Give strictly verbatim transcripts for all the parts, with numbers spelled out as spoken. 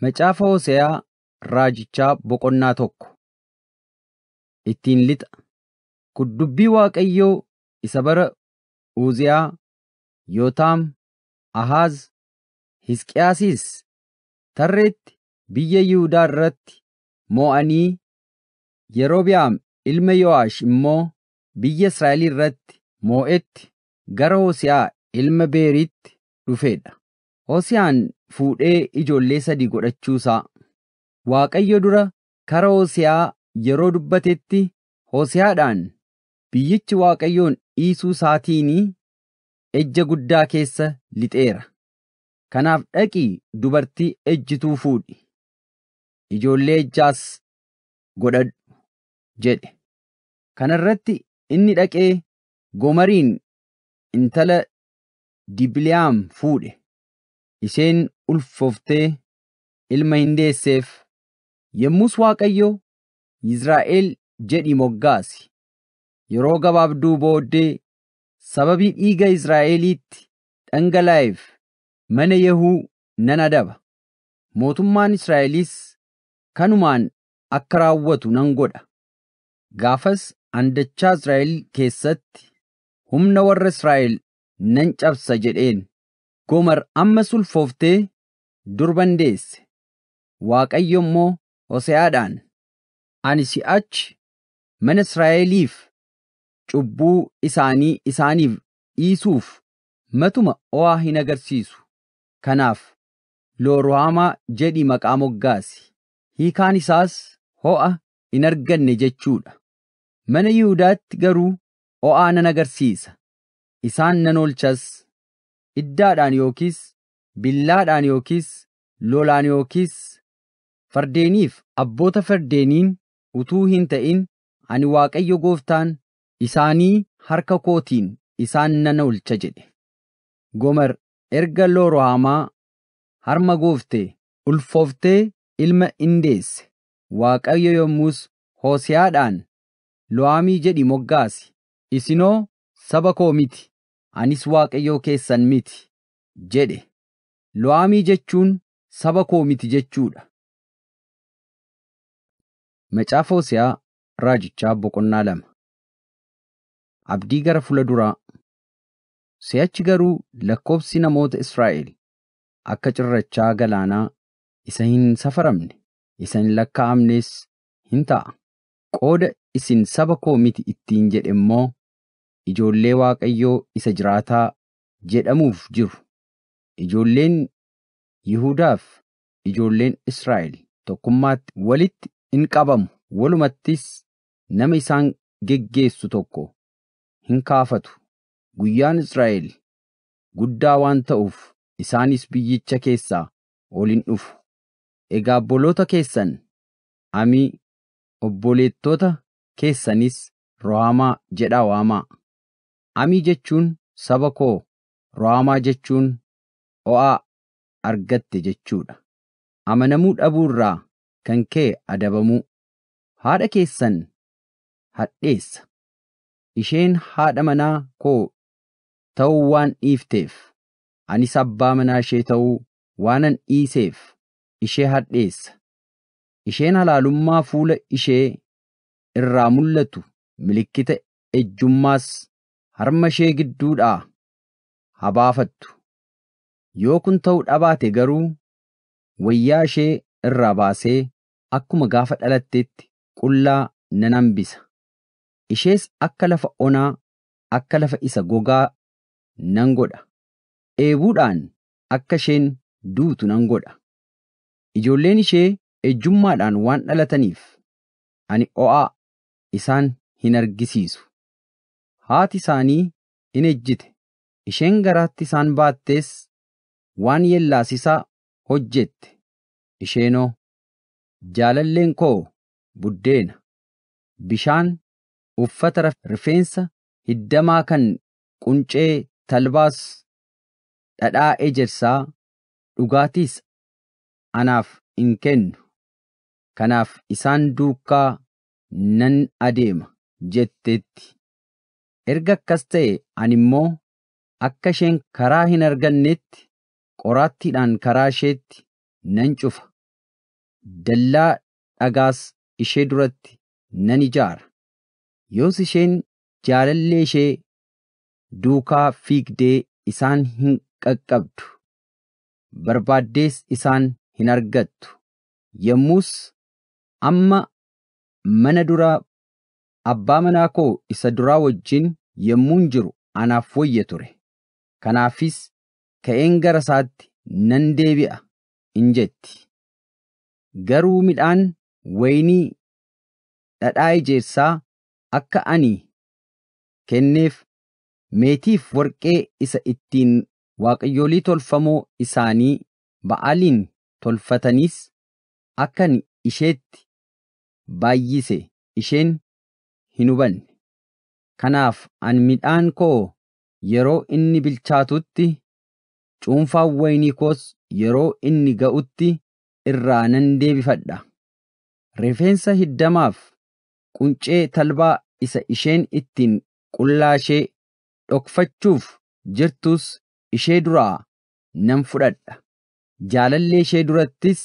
Macaafa Hoseyaa raajicha boqonnaa tokko. Ittiin lixa. Kun dubbii Waaqayyoo isa bara Uziyaa, Yootaam, Ahaaz, Hisqiyaasiis tarreetti biyya Yihuudaa irratti moo'anii Yerobi'aam ilma Yoo'aash immoo biyya Israa'el irratti moo'etti gara Hoseyaa ilma Beeritti dhufedha. Hoseyaan fuudhee ijoollee sadii godhachuusaa. Waaqayyo dura kara Hoseyaa yeroo dubbatetti Hoseyaadhaan biyyichi Waaqayyoon dhiisuu isaatiini ejja guddaa keessa lixeera. Kanaaf dhaqii dubartii ejjituu fuudhi. Ijoollee ejjaas godhadhu jedhe. Kanarratti inni dhaqee Gomariin intala Dibli'aam fuudhe. Isheen ulfoftee ilma hindeesseef yemmus Waaqayyo Izraa'el jedhi moggaasi. Yeroo gabaabduu booddee sababii dhiiga Izraa'eliitti dhangala'eef mana Yehuu nan adaba. Mootummaan Israa'elis kanumaan akka raawwatu nan godha. Gaafas andachaa Israa'el keessatti humna warra Israa'el nan cabsa jedheen. Gomar amma sulfooftee durban deesse. Waaqayyo immoo Hoseyaadhaan ani si'achi mana Israa'eliif cubbuu isaanii isaaniif dhiisuuf matuma ho'aa hin agarsiisu. Kanaaf Looroohamaa jedhi maqaa moggaasi. Hiikaan isaas ho'a hin arganne jechuudha. Mana Yihuudaatti garuu ho'aa nan agarsiisa. Isaan nan olchas. Iddaadhaan yookiis billaadhaan yookiis lolaan yookiis fardeeniif abboota fardeeniin utuu hin ta'in ani Waaqayyo Gooftaan isaanii harka kootiin isaan nan olcha jedhe. Gomar erga Looroohamaa harma gooftee ulfooftee ilma indeesse. Waaqayyo yommus Hoseyaadhaan Lo'aamii jedhi moggaasi. Isinoo saba koo miti. Anis Waaqayyo keessan miti jedhe. Lo'aamii jechuun saba koo miti jechuudha. Macaafa Hoseyaa raajichaa boqonnaa lama. Abdii gara fula duraa. Si'achi garuu lakkoofsi namoota Israa'el akka cirrachaa galaanaa isa hin safaramne, isa hin lakkaa'amnes hin ta'a. Qooda isin saba koo miti ittiin jedhe immoo ijoollee Waaqayyoo isa jiraataa jedhamuuf jiru. Ijoolleen Yihuudaaf ijoolleen Israa'el tokkummaatti walitti hin qabamu. Walumattis nama isaan geggeessu tokko hin kaafatu. Guyyaan Israa'el guddaa waan ta'uuf isaanis biyyicha keessaa ol hin dhufu. Egaa obboloota keessan Amii, obboleettota keessanis Roohamaa jedhaa waamaa. Amii jechuun saba koo, Roohamaa jechuun ho'aa argatte jechuudha. Amanamuu dhabuu irraa kan kee adabamuu. Haadha keessan hadheessa. Isheen haadha manaa koo ta'uu waan dhiifteef, anis abbaa manaa ishee ta'uu waanan dhiiseef ishee hadheessa. Isheen halaalummaa fuula ishee irraa mul'atu milikkita ejjummaas harma ishee gidduudhaa habaafattu. Yoo kun ta'uu dhabaate garuu wayyaa ishee irraa baasee akkuma gaafa dhalattetti qullaa nan hambisa. Ishees akka lafa onaa, akka lafa isa gogaa nan godha. Eebuudhaan akka isheen duutu nan godha. Ijoolleen ishee ejjummaadhaan waan dhalataniif ani ho'aa isaan hin argisiisu. Haati isaanii hin ejjite. Isheen garaatti isaan baattees waan yellaasisaa hojjette. Isheenoo jaalalleen koo buddeena, bishaan, uffata rifeensa hiddamaa kan quncee talbaas, dhadhaa ejersaa, dhugaatiis anaaf hin kennu. Kanaaf isaan duukaa nan adeema jettetti. Erga akkas ta'e ani immoo akka isheen karaa hin argannetti qoraattiidhaan karaa isheetti nan cufa. dallaa dhagaas ishee duratti nan ijaara. Yoos isheen jaalallee ishee duukaa fiigdee isaan hin qaqqabdu. Barbaaddees isaan hin argattu. Yommus amma mana duraa abbaa manaa koo isa duraa wajjin yommuun jiru anaaf wayya ture. Kanaafis ka'een gara isaatti nan deebi'a hin jetti. Garuu midhaan waynii dhadhaa ijeessaa akka ani kenneef meetiif warqee isa ittiin waaqayyoolii tolfamoo isaanii ba'aaliin tolfataniis akka ani isheetti baay'ise isheen hin hubanne. Kanaaf an midhaan koo yeroo inni bilchaatutti cuunfaan waynii koos yeroo inni ga'utti irraa nan deebifadha. Rifeensa hiddamaaf quncee talbaa isa isheen ittiin qullaashee dhokfachuuf jirtus ishee duraa nan fudhadha. Jaalallee ishee durattis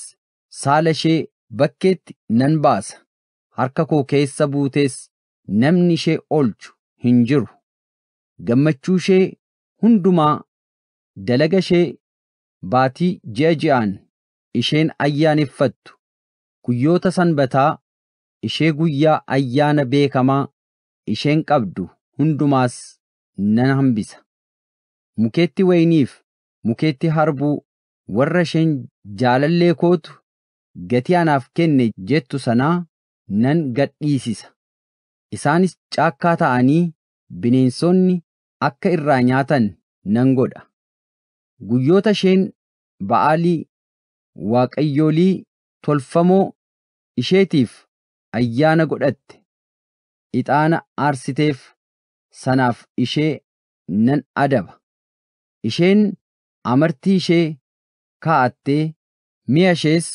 saala ishee bakkeetti nan baasa. Harka koo keessa buutees namni ishee oolchu hin jiru. Gammachuu ishee hundumaa dalaga ishee baatii ji'a ji'aan isheen ayyaaneffattu. Guyyoota sanbataa ishee guyyaa ayyaana beekamaa isheen qabdu hundumaas nan hambisa. Mukeetti wayniif mukeetti harbuu warra isheen jaalallee kootu gatii anaaf kenne jettu sanaa nan gadhiisisa. Isaanis caakkaa ta'anii bineensonni akka irraa nyaatan nan godha. Guyyoota isheen ba'aalii waaqayyoolii tolfamoo isheetiif ayyaana godhatte ixaana aarsiteef sanaaf ishee nan adaba. Isheen amartii ishee kaa'attee mi'a ishees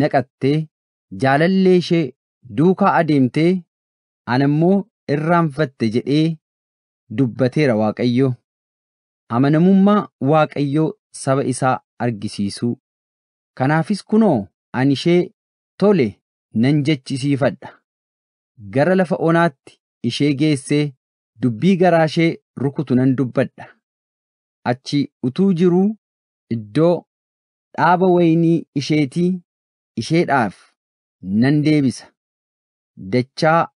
naqattee jaalallee ishee duukaa adeemtee anammoo irraanfatte jedhee dubbateera Waaqayyo. Amanamummaa Waaqayyo saba isaa argisiisuu. Kanaafis kunoo ani ishee tole nan jechisiifadha. Gara lafa onaatti ishee geessee dubbii garaa ishee rukutu nan dubbadha. Achi utuu jiruu iddoo dhaaba waynii isheetii isheedhaaf nan deebisa. Dachaa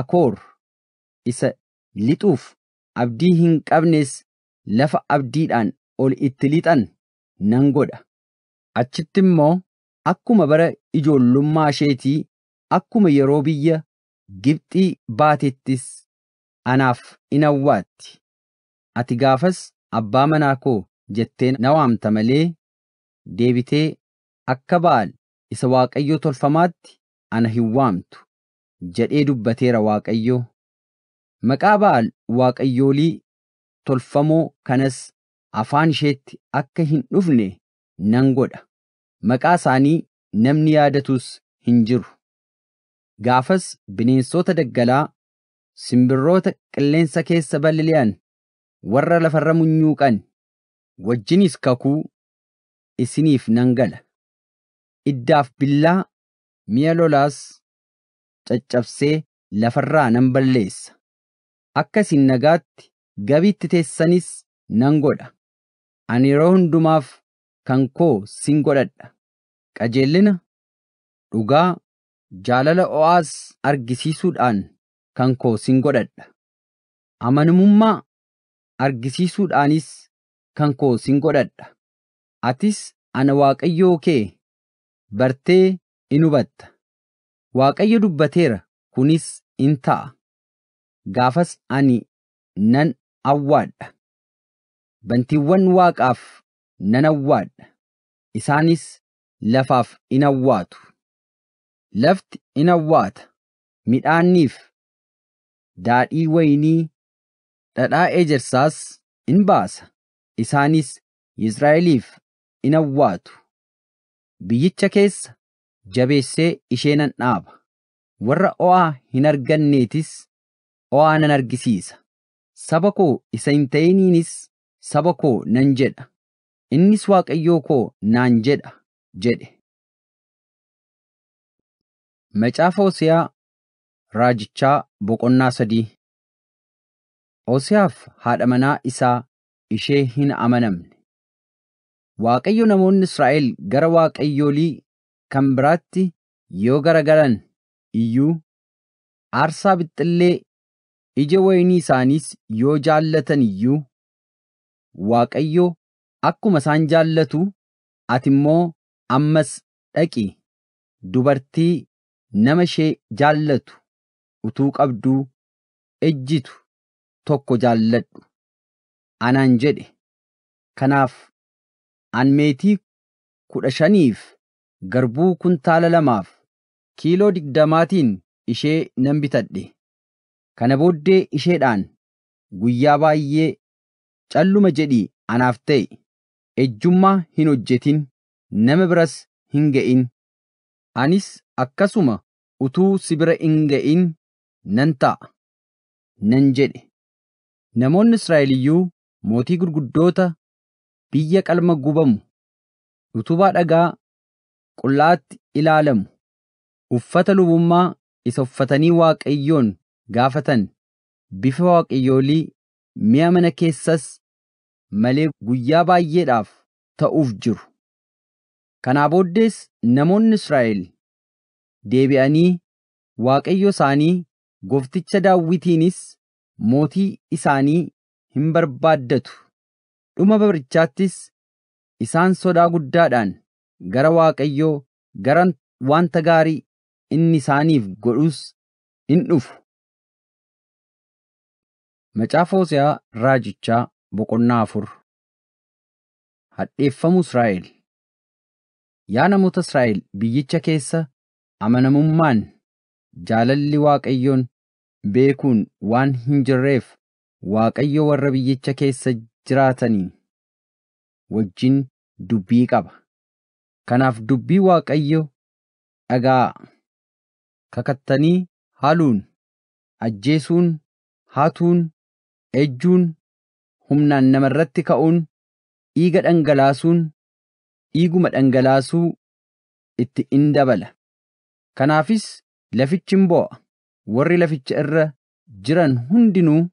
Akoor isa lixuuf abdii hin qabnes lafa abdiidhaan ol itti lixan nan godha. Achitti immoo akkuma bara ijoollummaa isheetii akkuma yeroo biyya Gibxii baatettis anaaf in awwaatti. Ati gaafas abbaa manaa koo jettee na waamta malee deebitee akka Ba'aal isa Waaqayyo tolfamaatti ana hin waamtu jedhee dubbateera Waaqayyo. Maqaa Ba'aal waaqayyoolii tolfamoo kanas afaan isheetti akka hin dhufne nan godha. Maqaa isaanii namni yaadatus hin jiru. Gaafas bineensota daggalaa simbirroota qilleensa keessa balali'an warra lafarra munyuuqan wajjinis kakuu isiniif nan gala. Iddaaf billaa mi'a lolaas caccabsee lafarraa nan balleessa. Akka isin nagaatti gabiitti teessanis nan godha. Ani yeroo hundumaaf kan koo sin godhadha. Qajeellina, dhugaa, jaalala o'aas argisiisuudhaan kan koo sin godhadha. Amanamummaa argisiisuudhaanis kan koo sin godhadha. Atis ana Waaqayyoo kee bartee in hubatta. Waaqayyo dubbateera kunis in ta'a. Gaafas ani nan awwaadha. Bantiiwwan Waaqaaf nan awwaadha. Isaanis lafaaf in awwaatu. Lafti in awwaata. Midhaanniif daadhii waynii dhadhaa ejersaas in baasa. Isaanis Israa'eliif in awwaatu. Biyyicha keessa jabeessee ishee nan dhaaba. Warra o'aa hin arganneetis o'aa nan argisiisa. Saba koo isa hin ta'iniinis saba koo nan jedha. Innis Waaqayyoo koo naan jedha jedhe. Mechafosia Rajicha Bokonasadi Osiaf Hadamana Isa Ishehin Amanam Waqayunamun Israel Garawak Eyoli Kambrati Yogaragalan Iyu Arsabitele Ijewaini Sanis Yojalatan Iyu Waqayo Akkuma Sanjallatu Atimmo Ammas Eki Dubarti Namashe Jallatu Utuk Abdu Ejitu Tokko Jallatu Ananjede Kanaf Anmeti Kudashanif Garbu Kuntala Lamaf Kilo Digdamatin Ishe Nambitadde Kanabodde Ishedan Guyaba Ye Challuma Jedi Anaftei Ejjumma Hinojjetin Namabras Hingein Anis akkasuma utuu sibira ingein nanta nanjede namoonni Israa'eliyyuu mootii gurguddoota biyya qalma gubamu utuba dhagaa qullaatti ilaalamu uffata lubummaa isa uffatanii Waaqayyoon gaafatan bifa Waaqayyoolii mi'a mana keessas malee guyyaa baay'eedhaaf ta'uuf jiru. Kana booddees namoonni Israa'el deebi'anii Waaqayyo isaanii Goofticha Daawitiinis mootii isaanii hin barbaaddatu. Dhuma barichaattis isaan sodaa guddaadhaan gara Waaqayyo gara wanta gaarii inni isaaniif godhus hin dhufu. Macaafa Hoose'aa Raajichaa boqonnaa afur. Hadheeffamuu Israa'el. Yaa namoota Israa'el biyyicha keessa amanamummaan jaalalli Waaqayyoon beekuun waan hin jirreef Waaqayyo warra biyyicha keessa jiraatanii wajjin dubbii qaba. Kanaaf dubbii Waaqayyo dhaga'aa. Kakattanii haluun, ajjeesuun, hatuun, ejjuun, humnaan namarratti ka'uun, dhiiga dhangalaasuun Iguma dhangalaasu itti indabala. Kanaafis lafichin bo'a. Warri laficha irra jiran hundinuu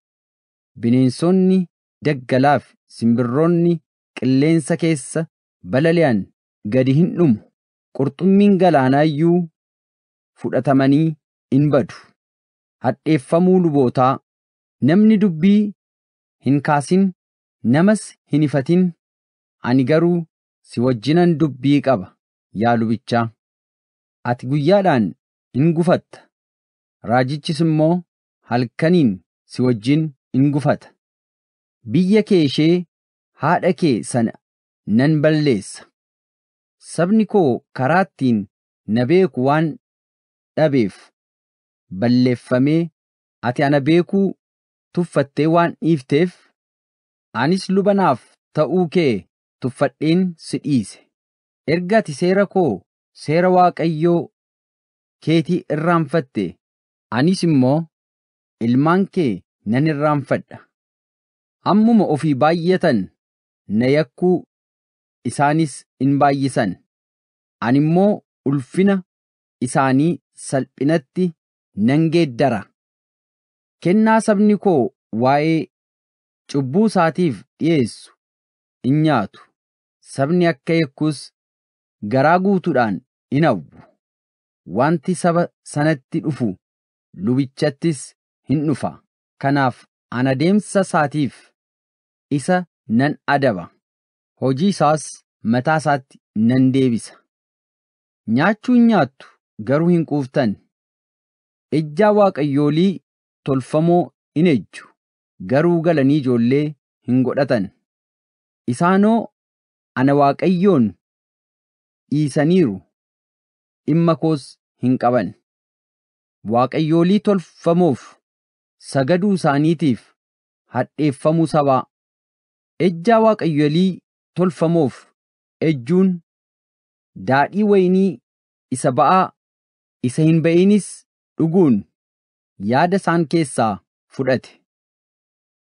bineensonni daggalaaf simbirroonni qilleensa keessa balali'an gadi hin dhumu. Qurxummiin galaanaayyuu fudhatamanii hin badu. Hadheeffamuu lubootaa namni dubbii hin kaasin namas hin ifatin ani garuu Si wajjinan dubbii qaba yaa lubicha ati guyyaadhaan in gufatta raajichis immoo halkaniin si wajjin in gufata biyya kee ishee haadha kee sana nan balleessa sabni koo karaattiin na beeku waan dhabeef balleeffamee ati ana beekuu tuffattee waan dhiifteef anis lubanaaf ta'uu kee Tuffadheen si dhiise erga ati seera koo seera Waaqayyoo keetii irraanfatte anis immoo ilmaan kee nan irraanfadha ammuma ofii baay'atan na yakkuu isaanis in baay'isan ani immoo ulfina isaanii salphinatti nan geeddara kennaa sabni koo waa'ee cubbuu isaatiif dhiyeessu in nyaatu Sabni akka yakkus garaa guutuudhaan hin hawwu. Wanti saba sanatti dhufu lubichattis hin dhufa. Kanaaf ana deemsa isaatiif isa nan adaba. Hojii isaas mataa isaatti nan deebisa. Nyaachuu hin nyaattu garuu hin quuftan. Ejjaa Waaqayyoolii tolfamoo hin ejju garuu galanii ijoollee hin godhatan. Isaanoo Ana Waaqayyoon dhiisaniiru dhimma koos hin qaban. Waaqayyoolii tolfamoof sagaduu isaaniitiif hadheeffamuu sabaa. Ejjaa Waaqayyoolii tolfamoof ejjuun daadhii waynii isa ba'aa isa hin ba'inis dhuguun yaada isaan keessaa fudhate.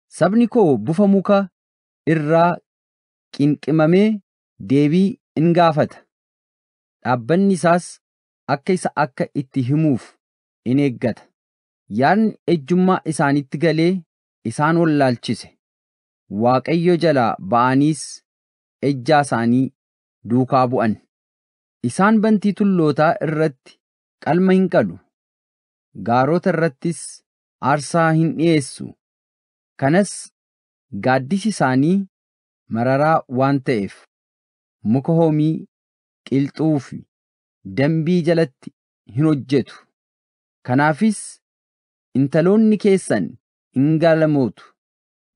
Sabni koo bufa muka irraa Qinqimamee deebii in gaafata. Dhaabbanni isaas akkisa akka itti himuuf in eeggata. Yaan ejjummaa isaanitti galee isaan wallaalchise. Waaqayyo jalaa ba'aniis ejjaa isaanii duukaa bu'an. Isaan bantii tullootaa irratti qalma hin qalu. Gaarota irrattis aarsaa hin dhiyeessu. Kanas gaaddisi isaanii mararaa waan ta'eef muka hoomii qilxuu fi dambii jalatti hin hojjetu. Kanaafis intaloonni keessan hin gaalamootu.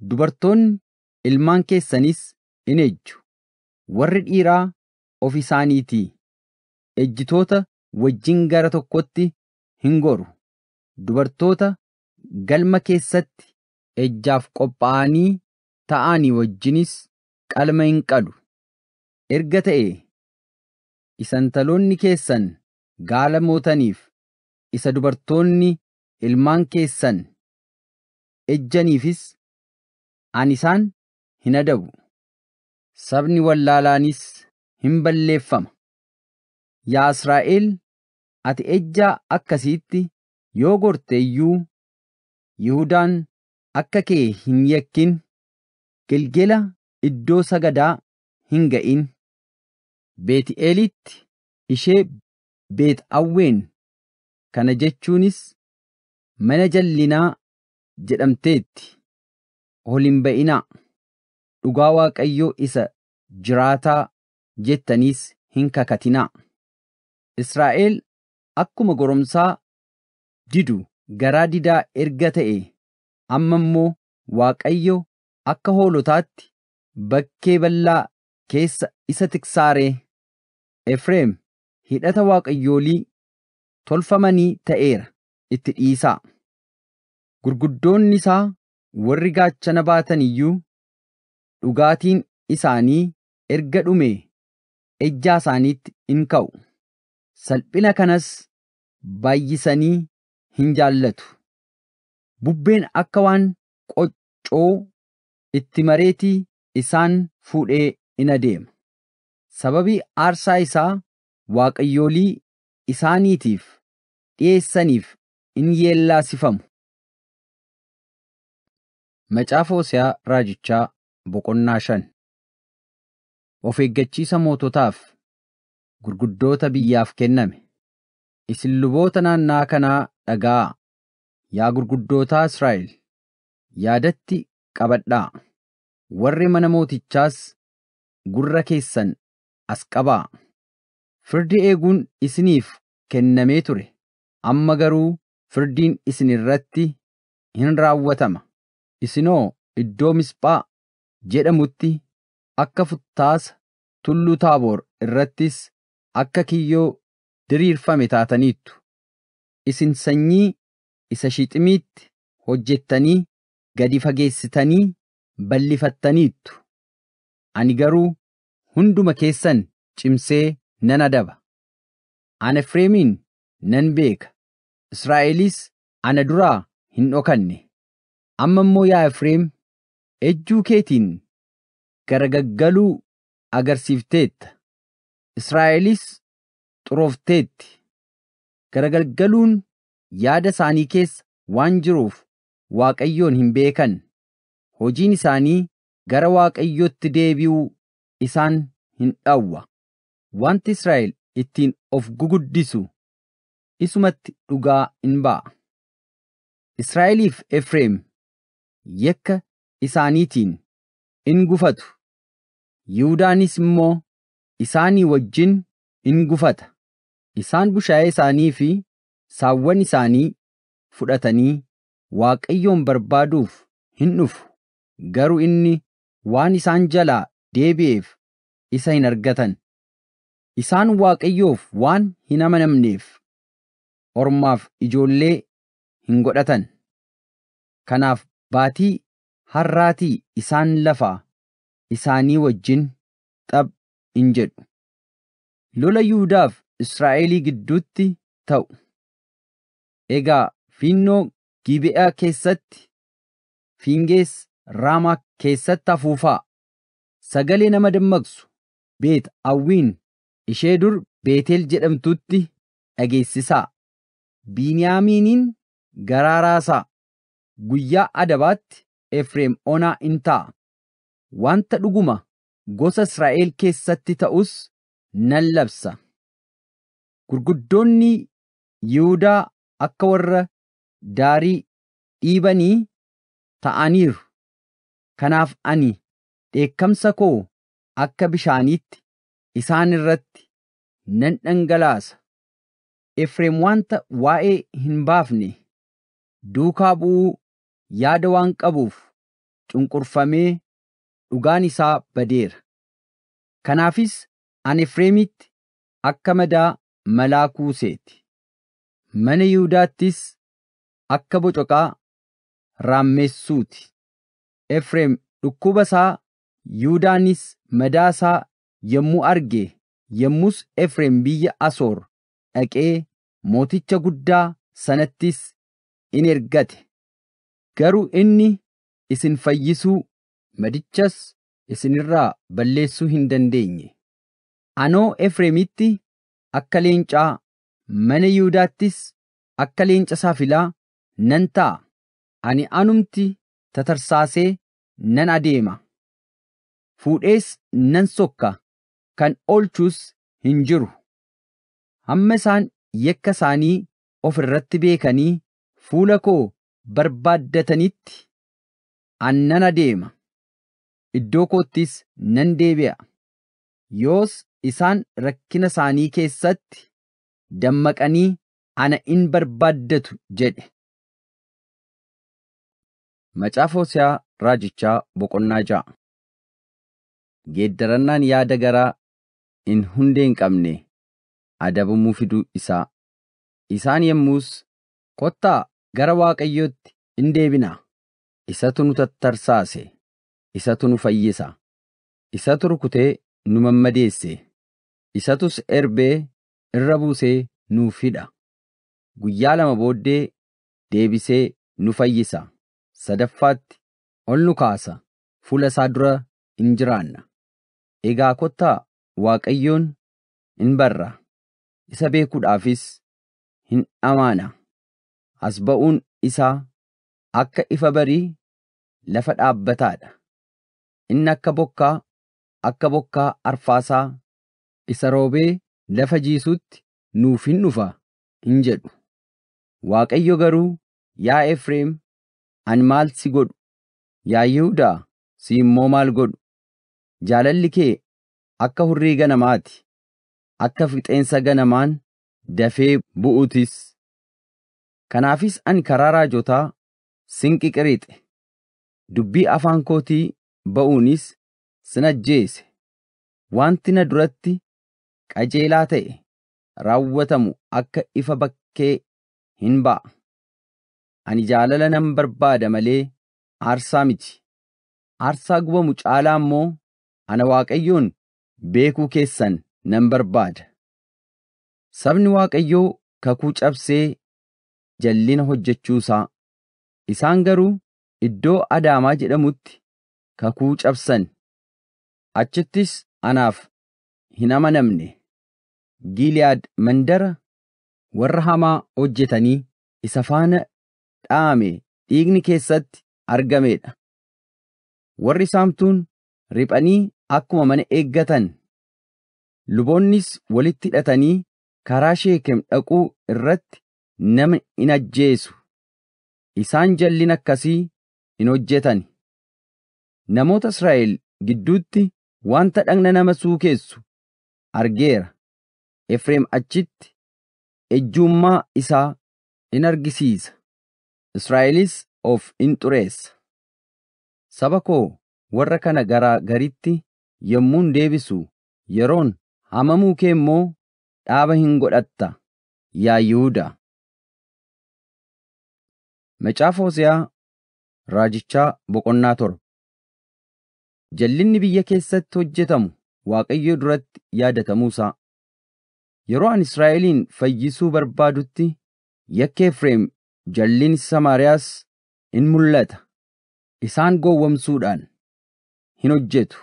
Dubartoonni ilmaan keessanis hin ejju. Warri dhiiraa of isaaniitii ejjitoota wajjin gara tokkotti hin goru. Dubartoota galma keessatti ejjaaf qophaa'anii ta'anii wajjinis qalma hin qalu. Erga ta'ee isantaloonni keessan gaalamootaniif isa dubartoonni ilmaan keessan ejjaniifis ani isaan hin adabu. Sabni wallaalaanis hin balleeffama. Yaa Israa'el, ati ejjaa akkasiitti yoo gorte iyyuu Yihudaan akka kee hin yakkin. Gelgela iddoo sagadaa hin ga'in. Beet'eelitti ishee Beet'awween kana jechuunis mana jallinaa jedhamteetti ol hin ba'inaa. Dhugaa Waaqayyoo isa jiraataa jettaniis hin kakatinaa. Israa'el akkuma goromsaa didu garaa didaa erga ta'e amma immoo Waaqayyo akka hoolotaatti bakkee ballaa keessa isa tiksaaree. Efreem hidhata waaqayyoolii tolfamanii ta'eera itti dhiisaa. Gurguddoonni isaa warri gaachana baatan iyyuu dhugaatiin isaanii erga dhumee ejjaa isaaniitti in ka'u. Salphina kanas baay'isanii hin jaallatu. Bubbeen akka waan qoccoo itti mareetii isaan fuudhee in adeema. Sababii aarsaa isaa waaqayyoolii isaaniitiif dhiyeessaniif in yeellaasifamu. Macaafa Hoseyaa Raajichaa boqonnaa shan. Of eeggachiisa moototaaf gurguddoota biyyaaf kenname. Isin luboota naannaa kanaa dhaga'aa. Yaa gurguddootaa Israa'el, yaadatti qabadhaa. Warri mana mootichaas gurra keessan as qabaa. Firdi eeguun isiniif kennamee ture. Amma garuu firdiin isin irratti hin raawwatama. Isinoo iddoo Misphaa jedhamutti akka futtaasa tulluu Taaboor irrattis akka kiyyoo diriirfame taataniittu. Isin sanyii isa Shiiximiitti hojjettanii gadi fageessitanii ballifattaniittu. Ani garuu hunduma keessan cimsee nan adaba. Ana Efreemiin nan beeka. Israa'elis ana duraa hin dhokanne. Amma immoo yaa Efreem, ejjuu keetiin garagaggaluu agarsiifteetta. Israa'elis xuroofteetti. Garagaggaluun yaada isaanii keessa waan jiruuf Waaqayyoon hin beekan. Hojiin isaanii gara Waaqayyootti deebi'uu isaan hin dhawwa. Wanti Israa'el ittiin of guguddisu isumatti dhugaa in ba'a. Israa'eliif Efreem yakka isaaniitiin in gufatu. Yihudaanis immoo isaanii wajjin in gufata. Isaan bushaayee isaanii fi saawwan isaanii fudhatanii Waaqayyoon barbaaduuf hin dhufu. Garuu inni waan isaan jalaa deebi'eef isa hin argatan. Isaan Waaqayyoof waan hin amanamneef ormaaf ijoollee hin godhatan. Kanaaf baatii harraatii isaan lafaa isaanii wajjin xab hin jedhu. Lola Yihuudaaf Israa'elii gidduutti ta'u. Egaa fiinnoo Gibe'aa keessatti fiingees Raamaa keessatti afuufaa. Sagalee nama dammaqsu Beet'awwiin ishee dur Beet'eel jedhamtutti dhageessisaa Biniyaamiiniin garaaraasaa guyyaa adabaatti Efreem onaa in ta'a. Wanta dhuguma gosa Israa'el keessatti ta'us nan labsa. Gurguddoonni Yihuudaa akka warra daarii dhiibanii ta'aniiru. Kanaaf ani dheekkamsa koo akka bishaaniitti isaan irratti nan dhangalaasa. Efreem wanta waa'ee hin baafne duukaa bu'uu yaada waan qabuuf cunqurfamee dhugaan isaa badeera. Kanaafis ani Efreemitti akka madaa malaa kuuseeti. Mana Yihuudaattis akka bocoqaa raammeessuuti. Efreem dhukkuba isaa Yihuudaanis madaa isaa yommuu arge yommus Efreem biyya Asoor dhaqee mooticha guddaa sanattis in ergate. Garuu inni isin fayyisuu madichas isinirraa balleessuu hin dandeenye. Anoo Efreemitti akka leencaa mana Yihuudaattis akka leenca saafilaa nan ta'a. Ani anumti tatarsaasee nan adeema. Fuudhees nan sokka kan olchus hin jiru. Amma isaan yakka isaanii of irratti beekanii fuula koo barbaaddatanitti annan adeema. Iddoo koottis nan deebi'a. Yoos isaan rakkina isaanii keessatti dammaqanii ana in barbaaddatu jedhe. Macaafa Hoose'aa raajichaa boqonnaa ja'a. Geeddarannaan yaada garaa in hundee hin qabne adabamuu fiduu isaa. Isaan yommus kottaa gara Waaqayyootti in deebina. Isatu nu tattarsaase, isatu nu fayyisa, isatu rukutee nu mammadeesse, isatus erbee irra buusee nu fida. Guyyaa lama booddee deebisee nu fayyisa. Sadaffaatti ol nu kaasa, fuula isaa dura in jiraanna. Egaa kottaa Waaqayyoon in barra. Isa beekuudhaafis hin amaana. As ba'uun isaa akka ifa barii lafa dhaabbataadha. Inni akka bokkaa akka bokkaa arfaasaa isa roobee lafa jiisutti nuuf hin dhufa hin jedhu. Waaqayyo garuu, "Yaa Efreem, ani maal si godhu? Yaa Yihuudaa, si immoo maal godhu? Jaalalli kee akka hurrii ganamaati. Akka fixeensa ganamaan dafee bu'uutis." Kanaafis ani karaa raajotaa sin qiqirixe. Dubbii afaan kootii ba'uunis sin ajjeese. Wanti na duratti qajeelaa ta'e raawwatamu akka ifa bakkee hin ba'a. Ani jaalala nan barbaada malee aarsaa miti. Aarsaa gubamu caalaa immoo ana Waaqayyoon beekuu keessan nan barbaada. Sabni Waaqayyoo kakuu cabsee jallina hojjechuusaa. Isaan garuu iddoo Adaamaa jedhamutti kakuu cabsan. Achittis anaaf hin amanamne. Gili'aad mandara warra hamaa hojjetanii isa faana dhaame dhiigni keessatti argameedha. Warri saamtuun riphanii akkuma mana eeggatan. Luboonnis walitti hidhatanii karaa Sheekem dhaquu irratti nama in ajjeesu. Isaan jallina akkasii in hojjetan. Namoota Israa'el gidduutti wanta dhagna nama suukeessu argeera. Efreem achitti ejjummaa isaa in argisiisa. Israa'elis of in xureessa. Saba koo warra kana garaa garitti yommuun deebisu yeroon hamamuu kee immoo dhaaba hin godhatta, yaa Yihuudaa. Macaafa Hoose'aa raajichaa boqonnaa torba. Jallinni biyya keessatti hojjetamu Waaqayyoo duratti yaadatamuusaa. Yeroo ani Israa'elin fayyisuu barbaadutti yakka Efreem jallinni Samaariyaas in mul'ata. Isaan gowwomsuudhaan hin hojjetu.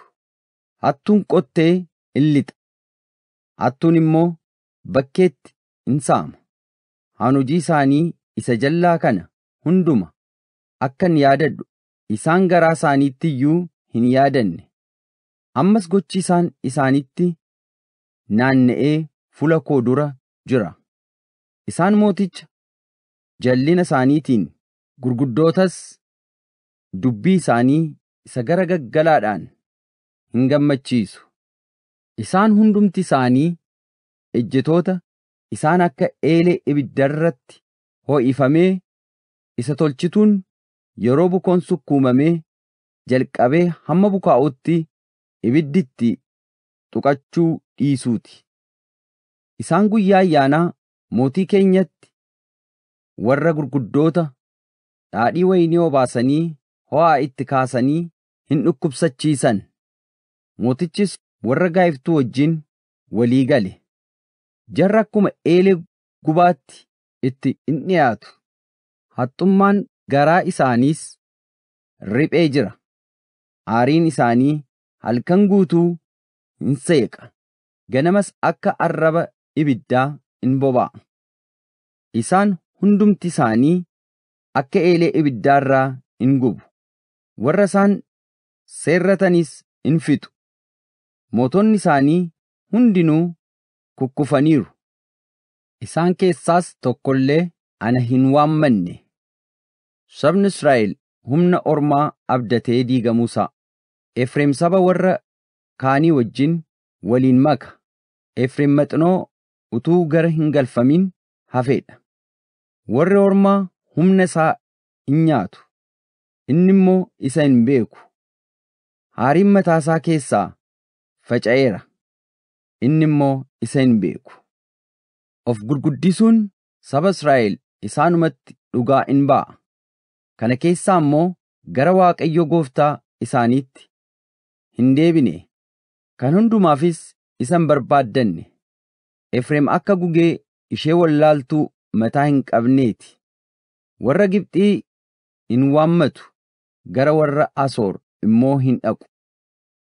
Hattuun qottee in lixa. Hattuun immoo bakkeetti insaama. Hanujii isaanii isa jallaa kana hunduma akkan yaadadhu isaan garaa isaaniitti iyyuu hin yaadanne. Ammas gochi isaan isaanitti naanna'ee fuula koo dura jira. Isaan mooticha jallina isaaniitiin gurguddootas dubbii isaanii isa gara gaggalaadhaan hin gammachiisu. Isaan hundumti isaanii ejjetoota isaan akka eelee ibiddarratti ho'ifamee isa tolchituun yeroo bukoon sukkuumamee jalqabee hamma bukaa'utti ibidditti tuqachuu dhiisuuti. Isaan guyyaa ayyaanaa mootii keenyatti warra gurguddoota dhaadhii waynii obaasanii ho'aa itti kaasanii hin dhukkubsachiisan. Mootichis warra gaa'iftuu wajjin walii gale. Jarra akkuma eelee gubaatti itti hin dhiyaatu. Haxxummaan garaa isaaniis riphee jira. Aariin isaanii halkan guutuu hin seeqa. Ganamas akka arraba ibiddaa in boba'a. Isaan hundumti isaanii akka eelee ibiddaarraa in gubu. Warra isaan seerratanis in fitu. Mootonni isaanii hundinuu kukkufaniiru. Isaan keessaas tokkollee ana hin waammanne. Sabni Israa'el humna ormaa abdatee diigamuu isaa. Efreem saba warra kaanii wajjin waliin maka. Efreem maxinoo utuu gara hin galfamin hafeedha. Warri ormaa humna isaa hin nyaatu. Inni immoo isa hin beeku. Haariin mataa isaa keessaa faca'eera. Inni immoo isa hin beeku. Of gurguddisuun saba Israa'el isaanumatti dhugaa hin ba'a. Kana keessaa immoo gara Waaqayyo gooftaa isaaniitti hin deebine. Kan hundumaafis isa hin barbaaddanne. Efreem akka gugee ishee wallaaltuu mataa hin qabneeti. Warra Gibxii hin waammatu. Gara warra Asoor immoo hin dhaqu.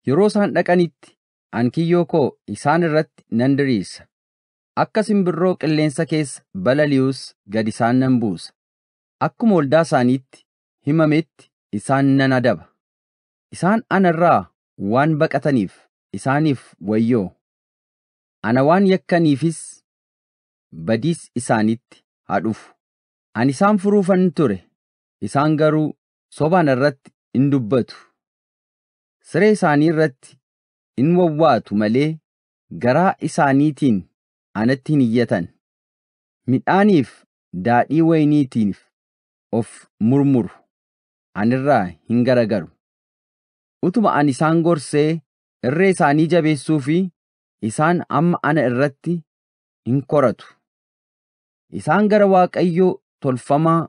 Yeroo isaan dhaqanitti ankiyyoo koo isaan irratti nan diriisa. Akka simbirroo qilleensa keessa balaliyus gad isaan nan buusa. Akkuma waldaa isaaniitti himametti isaan nan adaba. Isaan anarraa waan baqataniif isaaniif wayyoo. Ana waan yakkaniifis badiis isaanitti haadhufu. Ani isaan furuufan ture. Isaan garuu sobaan irratti in dubbatu. Siree isaanii irratti in wawwaatu malee garaa isaaniitiin anatti hin iyyatan. Midhaaniif daadhii wayniitiif of murmuru. Anirraa hin garagaru. Utuma ani isaan gorsee irree isaanii jabeessuu fi isaan amma ana irratti hin koratu. Isaan gara Waaqayyo tolfamaa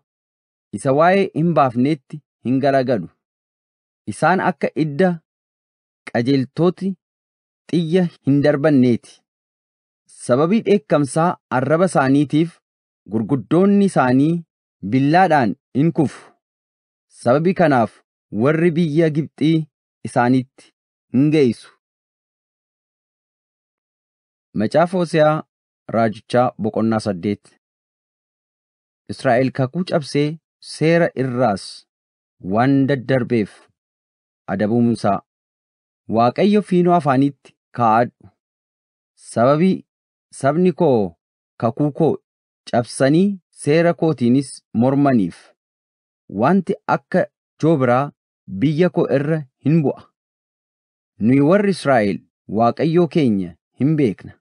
isa waa'ee hin baafnetti hin garagalu. Isaan akka idda qajeeltooti xiyya hin darbanneeti. Sababii dheekkamsaa arraba isaaniitiif gurguddoonni isaanii billaadhaan in kufu. Sababii kanaaf warri biyya Gibxii isaaniitti hin geessu. Macaafa Hoseyaa raajichaa boqonnaa saddeet. Israa'el kakuu cabsee seera irraas waan daddarbeef adabamuun isaa. Waaqayyo fiinoo afaanitti kaa'adhu. Sababii sabni koo kakuu koo cabsanii seera kootiinis mormaniif. Wanti akka joobiraa biyya koo irra hin bu'a. Nuyi warri Israa'el Waaqayyo keenya hin beekna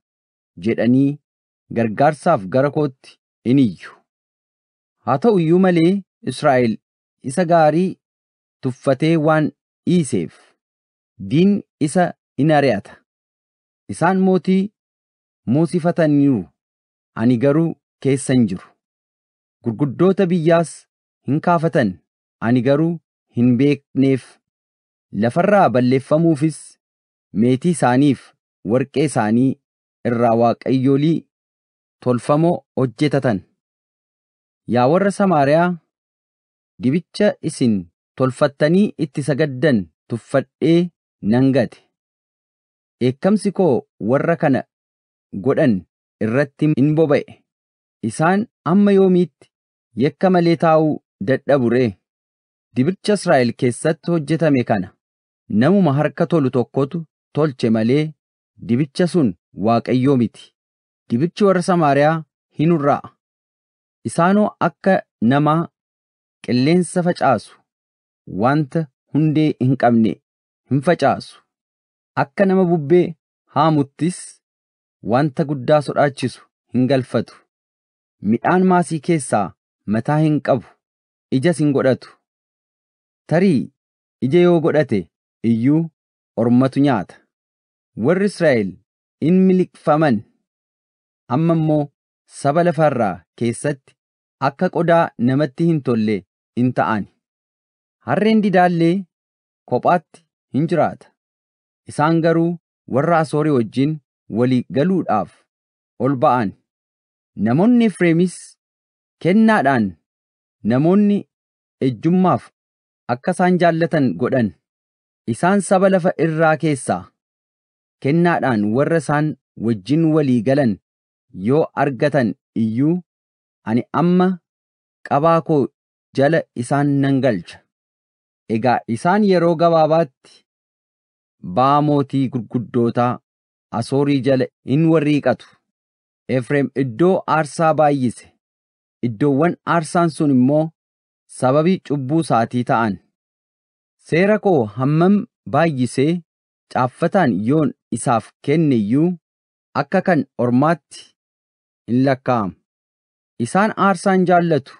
jedhanii gargaarsaaf gara kootti hin iyyu. Haa ta'uyyuu malee Israa'el isa gaarii tuffatee waan dhiiseef diin isa in ari'ata. Isaan mootii muusifataniiru. Ani garuu keessa hin jiru. Gurguddoota biyyaas hin kaafatan. Ani garuu hin beekneef. Lafarraa balleeffamuufis meetii isaaniif warqee isaanii irraa waaqayyolii tolfamoo hojjetatan. Yaa warra Samaariyaa, dibicha isin tolfattanii itti sagaddan tuffadhee nan gate. Dheekkamsi koo warra kana godhan irratti hin boba'e. إسان أما يوميت يكا مليتاو ددبوري دبرتش إسرائيل كيسات هجتا ميكانا نمو مهاركا تولو توقوتو تولچ ملي دبرتش سن واق أي يوميتي دبرتش ورسا ماريا هينو را إسانو أكا نما كلين سفج آسو وانت هندي هنك أمني هنفج آسو أكا نما بببي هاموتيس وانتا قدّا سرعاتشيسو هنغال فتو مئان ماسي كيسا متا هنك أبو إجا سنغوراتو تاري إجا يوغوراتي إيو أرمتو نيات ور إسرائيل إن ملك فمن أممو سبال فرّا كيسات أكا قدا نمتي هنتولي انتااني هرين دي دالي كوبات هنجرات إسانغارو ورّا سوري وجين ولي غلود آف أولباان نموني فريميس كنادان نموني الجمّاف أكسان جالتان قدن إسان سبلف إرّا كيسا كنادان ورسان وجين ولي غلن يو أرغتان إيو أني أما كباكو جل إسان ننغلج إغا إسان يرو غوابات باموتي قدوتا أسوري جل إن وريكاتو إفريم إدو آرسا باييسي إدو وان آرسان سنمو سببي چبو ساتي تاان سيراكو همم باييسي چافتان يون إساف كنيو أكا كان أرمات إن لكام إسان آرسان جالتو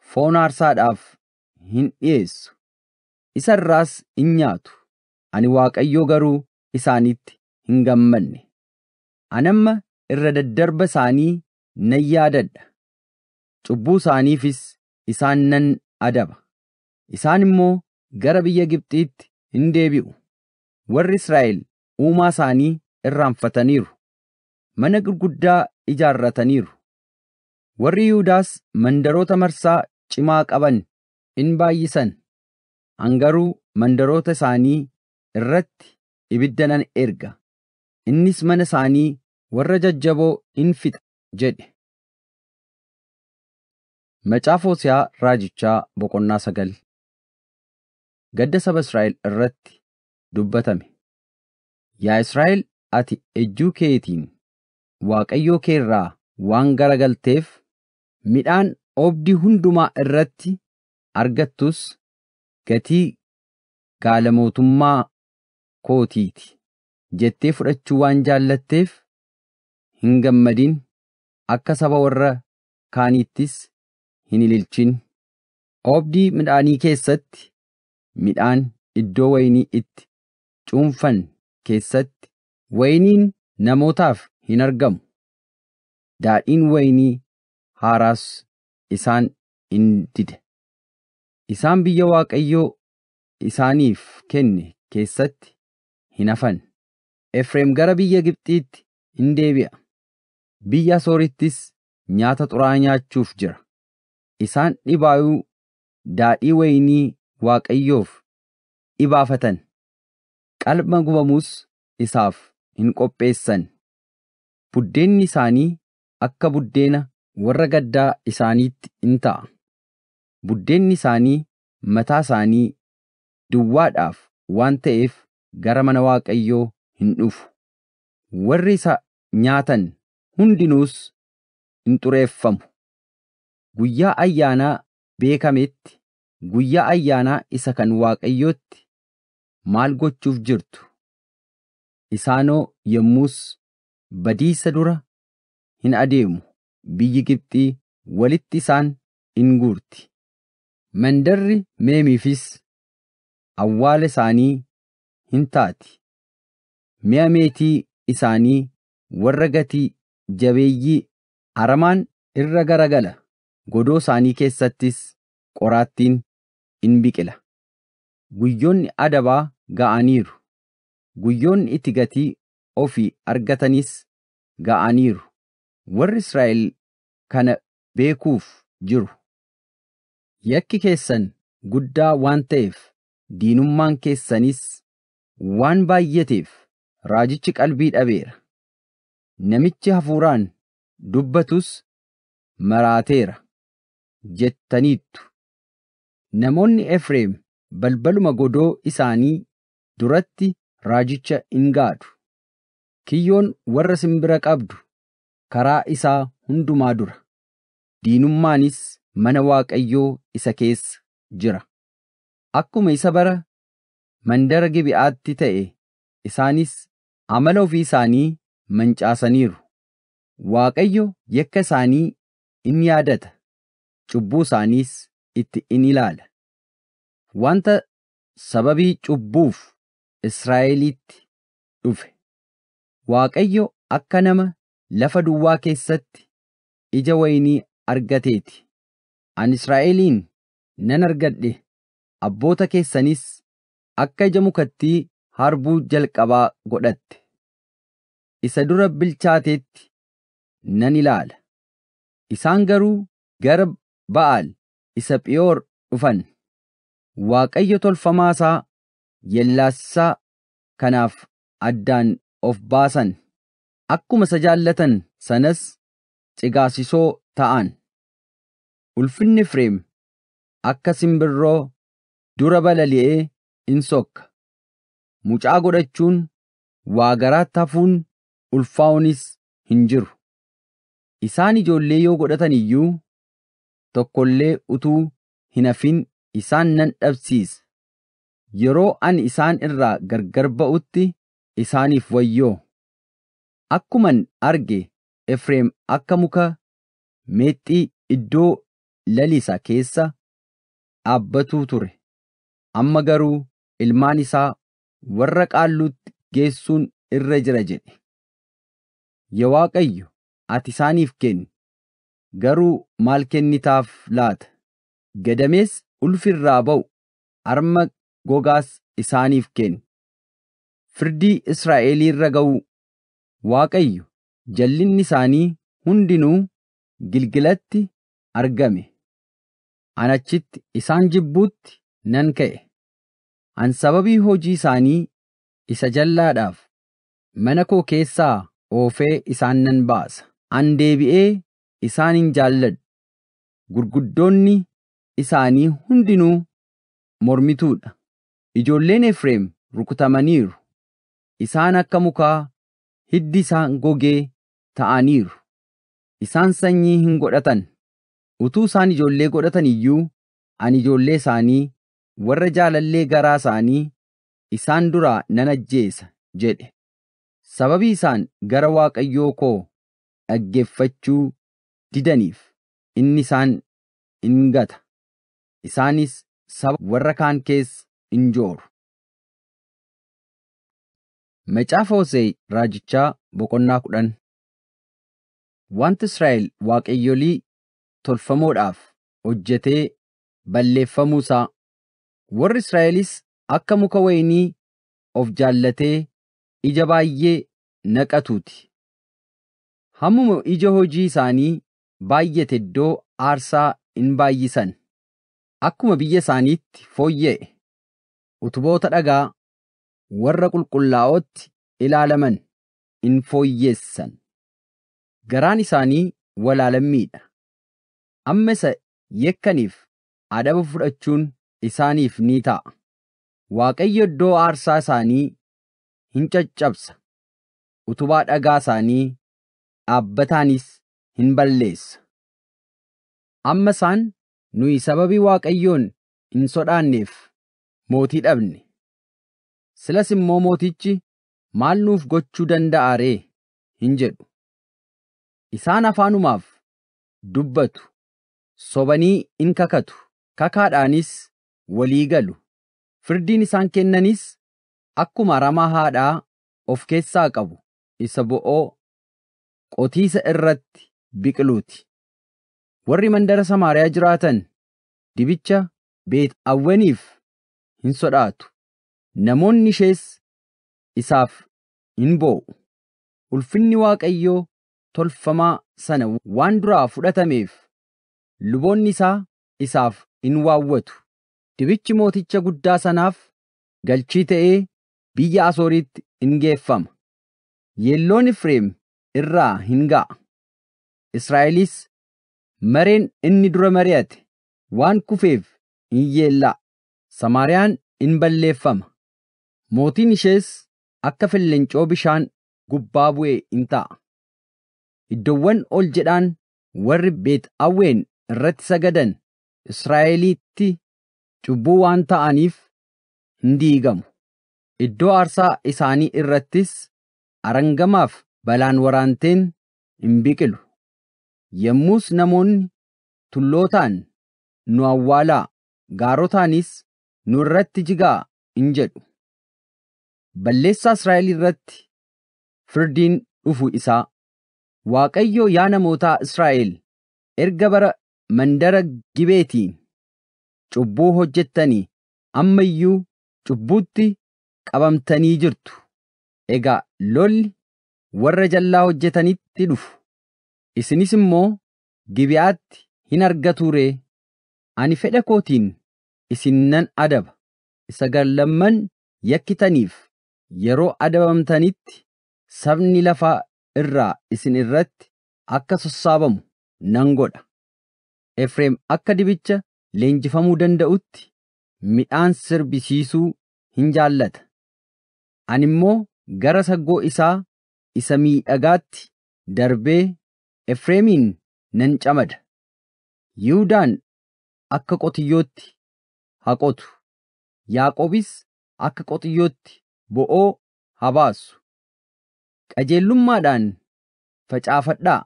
فون آرساد آف هن إيسو إسان راس إنياتو أني واق أيو غرو إسانيت هنغمّني أنم إرّد الدرب ساني نيادد تبو ساني فيس إسانن أدب إسانمو غربية جبتيت هندبيو ور إسرائيل أوما ساني إرّام فتنيرو منقر قدّا إجارة تنيرو ور يوداس مندرو تمرسا چماك أبن إنبايسن أنغرو مندرو تساني إرّت إبدّنان إرّغا إنّيس من ساني ورّججبو إنفت جد مچافو سيا راجيشا بوكونا سغل قد سب إسرائيل إرّت دبّتمي يا إسرائيل أتي إجو كيتين واق أيو كيرّا وانغرغل تيف ميدان أوبدي هندوما إرّت أرغتوس كتي قالموتما كوتيتي جتّي فرأتشوان جالتّيف هنغمّدين أكا سبا ورّا كانيتّيس هنللچين أوبدي مدعاني كيسات مدعان إدّو ويني إت چونفن كيسات وينين نموتاف هنرغم دارين ويني هاراس إسان اندد إسان بيّواك أيو إسانيف كنّي كيسات هنفن إفريم غرا بيّا جبتيت هندي بيّا بيّا سوريتيس نياتا ترانيا تشوف جرا إسان إبايو دا إيويني واق أيوف إبافتن قلب مغواموس إساف هنكو بيسن بودين نساني أكا بودين ورغد دا إسانيت انتا بودين نساني متا ساني دواد آف وان تيف غرا من واق أيو هنوف ورّيسا نياتن هندنوس انتريفم قويا أيانا بيكامت قويا أيانا إساكن واقعيوت مالغو تشوف جرتو إسانو يموس بديسة دورة هن أديمو بيجيبتي ولتسان انغورتي من درّي ميميفيس أول ساني هنتاتي مياميتي إساني ورغتي جبيي عرمان إرغرغل قدو ساني كيستيس قراتين إنبكلا قيون أدبا غانيرو قيون إتغتي أوفي أرغتانيس غانيرو ور إسرائيل كان بيكوف جرو يكي كيسان قدا وانتيف دينمان كيسانيس وان بايتيف راجيشك البيد أبير نميتش هفوران دبتوس مراتيرا جتانيتو نموني إفريم بلبلما قدو إساني دراتي راجيتشا إنغادو كيون ورسم براك أبدو كرا إسا هندو مادورا دينمانيس منواك أيو إسا كيس جرا أكو ميسا برا مندرغي بياتي تأي إسانيس عملو في إساني منج آسانيرو واك أيو يكا ساني إنيادتا cubbuu isaaniis itti in ilaala. Wanta sababii cubbuuf Israa'elitti dhufe. Waaqayyo akka nama lafa duwwaa keessatti ija waynii argateeti. An Israa'eliin nan argadhe abboota keessanis akka ija mukattii harbuu jalqabaa godhatte. Isa dura bilchaateetti nan ilaala. Isaan garuu garab Ba'al isa Piyoor dhufan. Waaqayyo tolfamaa isaa yellaasisaa kanaaf addaan of baasan. Akkuma isa jaallatan sanas cigaasisoo ta'an. Ulfinni Efreem akka simbirroo dura balali'ee in sokka. Mucaa godhachuun waa garaatti hafuun ulfaa'uunis hin jiru. Isaan ijoollee yoo godhatan iyyuu tokkollee utuu hin hafin isaan nan dhabsiisa. Yeroo an isaan irraa gargar ba'utti isaaniif wayyoo. Akkuman arge Efreem akka muka meexxii iddoo lalisaa keessa dhaabbatuu ture. Amma garuu ilmaan isaa warra qaalluutti geessuun irra jira jedhe. Yaa Waaqayyo ati isaaniif kenni. Garuu maal kennitaaf laata? Gadamees ulfirraa ba'u harma gogaas isaaniif kenni. Firdii Israa'eliirra ga'u Waaqayyo jallinni isaanii hundinuu Gilgilatti argame. Anachitti isaan jibbuutti nan ka'e. An sababii hojii isaanii isa jallaadhaaf mana koo keessaa oofee isaan nan baasa. An deebi'ee isaanin jaalladhu. Gurguddoonni isaanii hundinuu mormituudha. Ijoolleen Efreem rukutamaniiru. Isaan akka mukaa hiddi isaan gogee ta'aniiru. Isaan sanyii hin godhatan. Utuu isaan ijoollee godhatan iyyuu an ijoollee isaanii warra jaalallee garaa isaanii isaan duraa nan ajjeesa jedhe. Sababii isaan gara Waaqayyoo koo dhaggeeffachuu didaniif inni isaan ingata. Isaanis saba warra kaan keessa injooru. Macaafa Hoose'aa raajichaa boqonnaa kudhan. Wanti Israa'el Waaqayyolii tolfamoodhaaf hojjetee balleeffamuu isaa. Warri Israa'elis akka muka waynii of jaallatee ija baay'ee naqatuuti. Hammuma ija hojii isaanii baay'ate iddoo aarsaa in baay'isan. Akkuma biyya isaaniitti fooyya'e. Utuboota dhagaa warra qulqullaa'ootti ilaalaman in fooyyeessan. Garaan isaanii walaalammiidha. Amma isa yekkaniif adaba fudhachuun isaaniif ni ta'a. Waaqayyo iddoo aarsaa isaanii hin caccabsa. Utubaa dhagaa isaanii dhaabataanis hin balleessa. Amma isaan nuyi sababii Waaqayyoon hin sodaanneef mootii dhabne. Silas immoo mootichi maal nuuf gochuu danda'a ree hin jedhu. Isaan afaanumaaf dubbatu, sobanii in kakatu, kakaadhaanis walii galu. Firdiin isaan kennanis akkuma ramaa haadhaa of keessaa qabu isa bo'oo qotiisa irratti biqiluuti. Warri mandara Samaariyaa jiraatan dibicha Beet Aawweniif hin sodaatu. Namoonni ishees isaaf hin boo'u. Ulfinni Waaqayyoo tolfamaa sana waan duraa fudhatameef luboonni isaa isaaf hin waawwatu. Dibichi mooticha guddaa sanaaf galchii ta'ee biyya Asooriitti hin geeffama. Yeelloon Efreem irraa hin ga'a. Israa'elis مرين إني در مريات وان كفيف إيلا سماريان إن بلفم موتين شيس أكفل لنجو بشان قبابوي إنتا الدوان أول جدان ورب بيت أوين رت سجدن إسرائيليتي تبوان تانيف نديقم الدو عرصة إساني إرتس أرنجماف بلان ورانتين إمبيكلو يموس نمون تلوتان نوالا غاروتانيس نورت جيغا إنجدو بلسة إسرائيلي رت فردين أفو إسا واقعيو يانا موتا إسرائيل إرقبر مندرق جبيتين جبوه جتني أميو جبوتي قبمتني جرتو إيقا لول ورجالله جتني تلوف إسنسمو جبيات هنرغتوري أني فلكوتين إسنن أدب إساقر لمن يكتنيف يرو أدبمتنيت سبني لفا إرّا إسن إرّت أكا سصابم ننغود إفريم أكا دبيتش لنجفمو دندأوت مئان سر بسيسو هنجالت أنمو غرسقو إسا إسمي أغات دربي إفريمين ننجمد يودان أكا قطيوت هاقوتو ياقوبيس أكا قطيوت بؤو هباسو أجلما دان فجأفت دا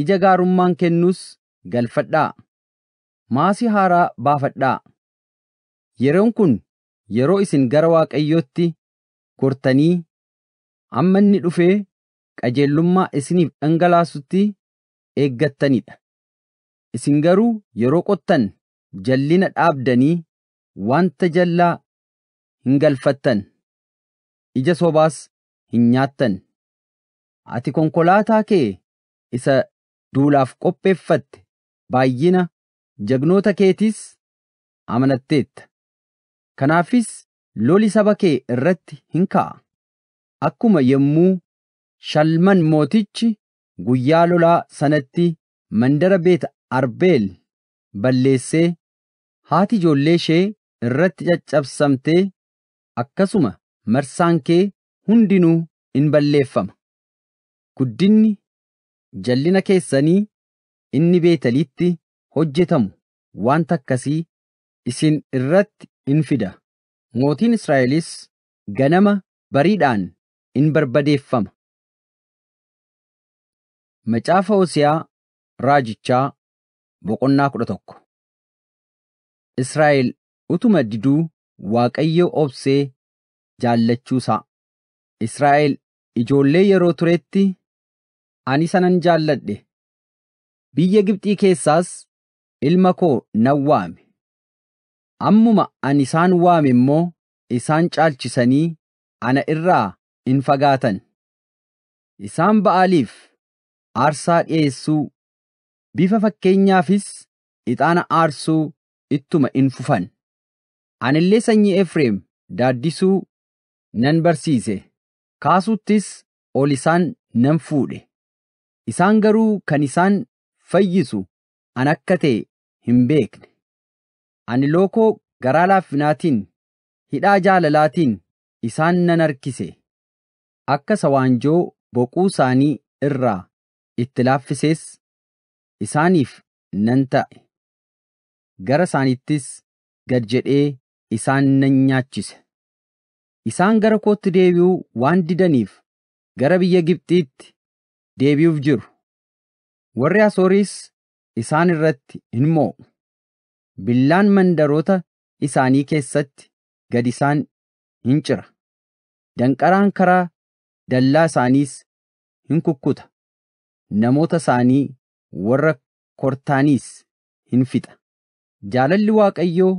إجاقارمان كنوس غلفت دا ماسي هارا بافت دا يرونكن يرو إسن غرواك أيوتي كورتاني عمان ندوفي أجلما إسنف أنغلاسوتي إيقاتاني دا إسن غرو يرو قطن جلينت آبداني وان تجلا هنغلفتن إجا صوباس هنياتن Ati konkolaataa kee isa duulaaf qopheeffatte baay'ina jagnoota keetis amanatteetta. Kanaafis loli saba kee irratti hin kaa'a. Akkuma yommuu Shalman mootichi guyyaa lolaa sanatti mandara Beet Arbeel balleessee haati ijoollee ishee irratti caccabsamtee akkasuma marsaan kee hundinuu hin balleeffama. Guddinni jallina keessanii inni beetalitti hojjetamu waan takkasii isin irratti in fida. Mootiin Israa'elis ganama bariidhaan in barbadeeffama. Macaafa Hosiyaa raajichaa boqonnaa kudha tokko. Israa'el utuma diduu Waaqayyo obsee jaallachuusaa. Israa'el ijoollee yeroo turetti Ani sanan jaalladhe biyya Gibxii keessaas ilma koo nan waame ammuma ani isaan waame immoo isaan caalchisanii ana irraa hin fagaatan isaan ba'aaliif aarsaa dhiyeessuu bifa fakkeenyaafis ixaana aarsuu ittuma hin fufan anillee sanyii Efreem daaddisuu nan barsiise kaasuttis ol isaan nan fuudhe Isaan garuu kan isaan fayyisu an akka ta'e hin beekne. Ani lookoo garaa laafinaatiin hidhaa jaalalaatiin isaan nan harkise. Akka sawaanjoo boquu isaanii irraa itti laaffisees isaaniif nan ta'e. Gara isaanittis gad jedhee isaan nan nyaachise. Isaan gara kootti deebi'uu waan didaniif gara biyya Gibxiitti. Deebi'uuf jiru warri Asooris isaan irratti hin moo'u billaan mandaroota isaanii keessatti gad isaan hin cira danqaraan karaa dallaa isaaniis hin kukkuta namoota isaanii warra kortaaniis hin fixa jaalalli Waaqayyoo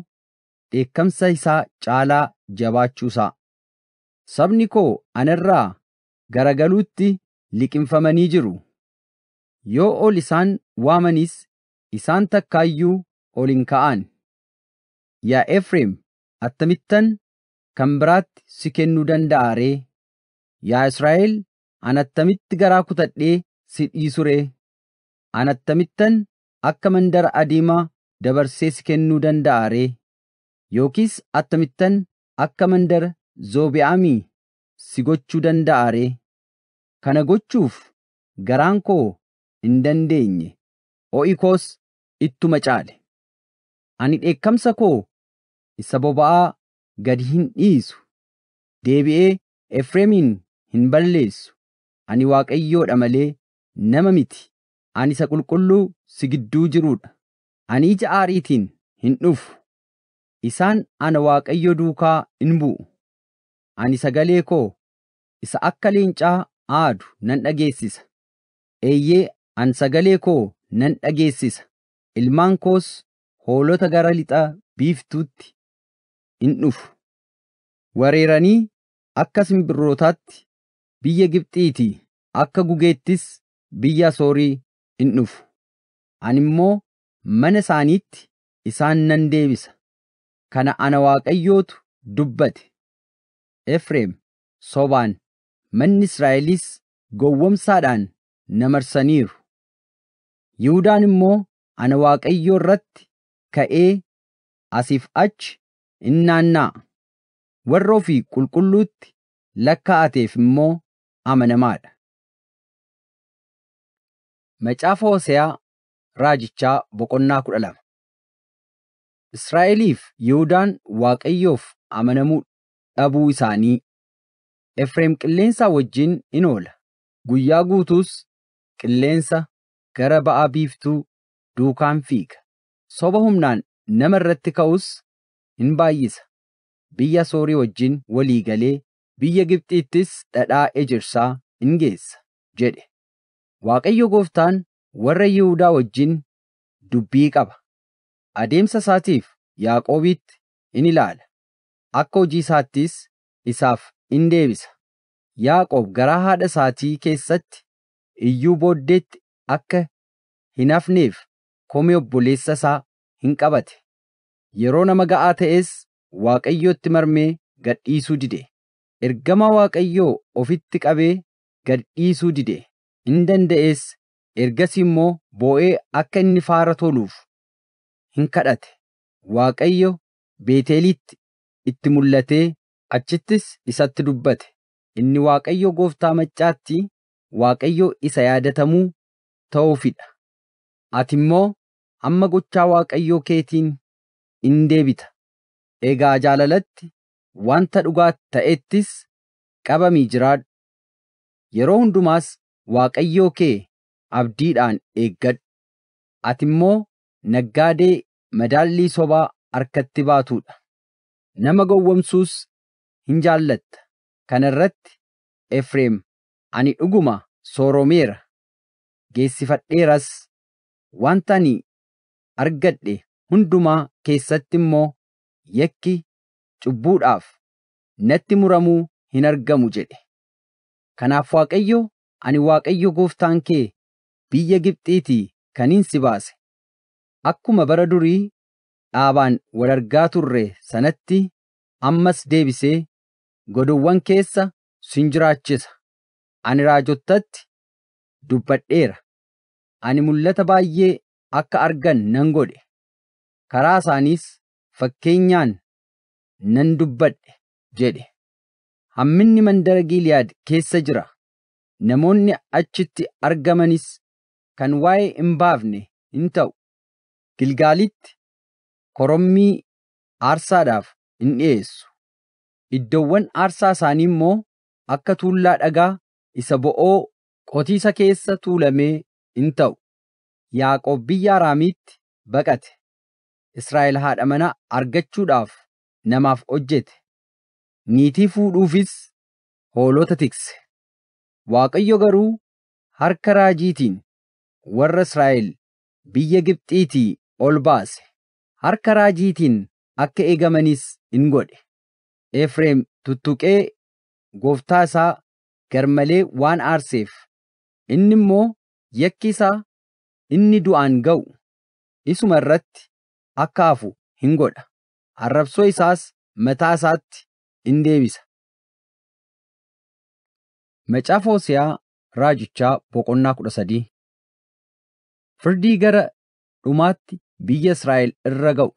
dheekkamsa isaa caalaa jabaachuusaa sabni koo anarraa garagaluutti liqinfamanii jiru yoo ol isaan waamanis isaan takkaayyuu ol hin ka'an yaa Efreem attamittan kan biraatti si kennuu danda'a ree yaa Israa'el anattamitti garaa kutadhee si dhiisu ree anattamttan Akkamandar adima dabarsees kennuu danda'are yookiis attamittan akkamandar zoobi'amii si gochuu danda'are. Kana gochuuf garaan koo hin dandeenye ho'i koos ittuma caale. Ani dheekkamsa koo isa boba'aa gad hin dhiisu deebi'ee Efreemin hin balleessu. Ani Waaqayyoodha malee nama miti. Ani isa qulqulluu si gidduu jiruudha. Ani ija aariitiin hin dhufu. Isaan ana Waaqayyo duukaa hin bu'u. Ani sagalee koo isa akka leencaa aadu nan dhageessisa. Eeyyee an sagalee koo nan dhageessisa. Ilmaan koos hoolota gara lixa biiftuutti hin dhufu. Wareeranii akka simbirrootaatti biyya Gibxiitii akka gugeettis biyya Asoorii hin dhufu. Ani immoo mana isaaniitti isaan nan deebisa. Kana ana Waaqayyootu dubbate. Efreem sobaan manni Israa'elis gowwomsaadhaan na marsaniiru. Yihuudaan immoo ana Waaqayyoo irratti ka'ee asiif achi hin naannaa'a. Warra ofii qulqulluutti lakkaa'ateef immoo amanamaadha. Macaafa Hoseyaa raajichaa boqonnaa kudha lama. Israa'eliif Yihuudaan Waaqayyoof amanamuu dhabuu isaanii. Efreem qilleensaa wajjin in oola. Guyyaa guutuus qilleensa gara ba'a biiftuu duukaan fiiga. Soba humnaan nama irratti ka'us hin baay'isa. Biyya Asoorii wajjin walii galee biyya Gibxiittis dhadhaa ejersaa hin geessa jedhe. Waaqayyo Gooftaan warra Yihuudaa wajjin dubbii qaba. Adeemsa isaatiif Yaaqoobitti in ilaala. Akka hojii isaattis isaaf in deebisa. Yaaqoob garaa haadha isaatii keessatti iyyuu booddeetti akka hin hafneef komee obboleessa isaa hin qabate. Yeroo nama ga'aa ta'es Waaqayyootti marmee gad dhiisuu dide. Ergama Waaqayyoo ofitti qabee gad dhiisuu dide. Hin danda'es. Ergasii immoo boo'ee akka inni faara toluuf hin kadhate. Waaqayyo Beetelitti itti mul'atee achittis isatti dubbate. Inni Waaqayyo Gooftaa maccaatti Waaqayyo isa yaadatamuu ta'uufidha. Ati immoo amma gochaa Waaqayyoo keetiin hin deebita. Egaa jaalalatti wanta dhugaa ta'ettis qabamii jiraadhu. Yeroo hundumaas Waaqayyoo kee abdiidhaan eeggadhu. Ati immoo naggaadee madaallii sobaa harkatti baatuudha. Nama gowwomsuus hin jaallatta. Kana irratti Efreem ani dhuguma sooromeera. Geessifadheeras wanta ani argadhe hundumaa keessatti immoo yakki cubbuudhaaf natti muramuu hin argamu jedhe. Kanaaf Waaqayyo ani Waaqayyo Gooftaan kee biyya Gibxiitii kaniin si baase. Akkuma bara durii dhaabaan wal argaa turre sanatti ammas deebisee godowwan keessa sin jiraachisa. Ani raajottatti dubbadheera. Ani mul'ata baay'ee akka argan nan godhe. Karaa isaaniis fakkeenyaan nan dubbadhe jedhe. Hamminni mandara Gili'aad keessa jira. Namoonni achitti argamanis kan waa'ee hin baafne hin ta'u. Gilgaalitti korommii aarsaadhaaf hin dhiyeessu. Iddoowwan aarsaa isaanii immoo akka tuullaa dhagaa isa bo'oo qotiisa keessa tuulamee hin ta'u. Yaaqoob biyya Araamiitti baqate. Israa'el haadha manaa argachuudhaaf namaaf hojjete. Niitii fuudhuufis hoolota tikse. Waaqayyo garuu harka raajiitiin warra Israa'el biyya Gibxiitii ol baase. Harka raajiitiin akka eegamanis hin godhe. Efreem tuttuqee gooftaa isaa garmalee waan aarseef. Inni immoo yakki isaa inni du'aan ga'u isuma irratti akka hafu hin godha. Arrabsoo isaas mataa isaatti hin deebisa. Macaafa Hoseyaa raajichaa boqonnaa kudha sadii. Firdii gara dhumaatti biyya Israa'el irra ga'u.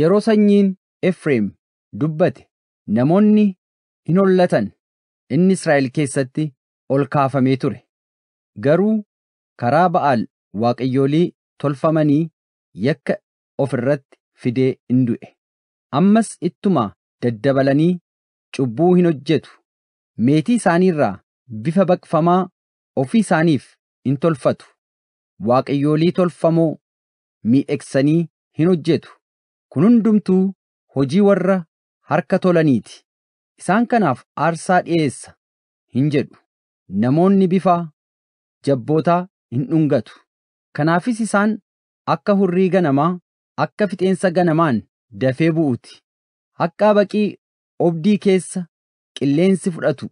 Yeroo sanyiin Efreem dubbate namoonni hin hollatan inni Israa'el keessatti ol kaafamee ture. Garuu karaa Ba'aal waaqayyoolii tolfamanii yakka ofirratti fidee hin du'e. Ammas ittuma daddabalanii cubbuu hin hojjetu. Meetii isaanii irraa bifa baqfamaa ofii isaaniif hin tolfatu. Waaqayyoolii tolfamoo miidheksanii hin hojjetu. Kun hundumtuu hojii warra harka tolaniiti. Isaan kanaaf aarsaa dhi'eessa hin jedhu. Namoonni bifa jabbootaa hin dhungatu. Kanaafis isaan akka hurrii ganamaa, akka fixeensa ganamaan dafee bu'uuti. Akka baqii obdii keessa qilleensi fudhatu,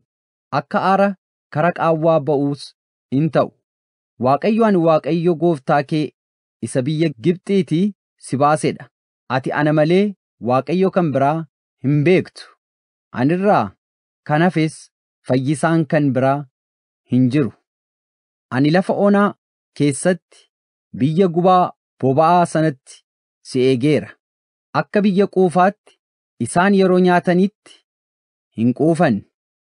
akka aara kara qaawwaa ba'uus hin ta'u. Waaqayyo ani Waaqayyo gooftaa kee isa biyya Gibxiitii si baasedha. Ati ana malee Waaqayyo kan biraa hin beektu. Anirraa kan hafes fayyisaan kan biraa hin jiru. Ani lafa onaa keessatti biyya gubaa boba'aa sanatti si eegeera. Akka biyya quufaatti isaan yeroo nyaatanitti hin quufan.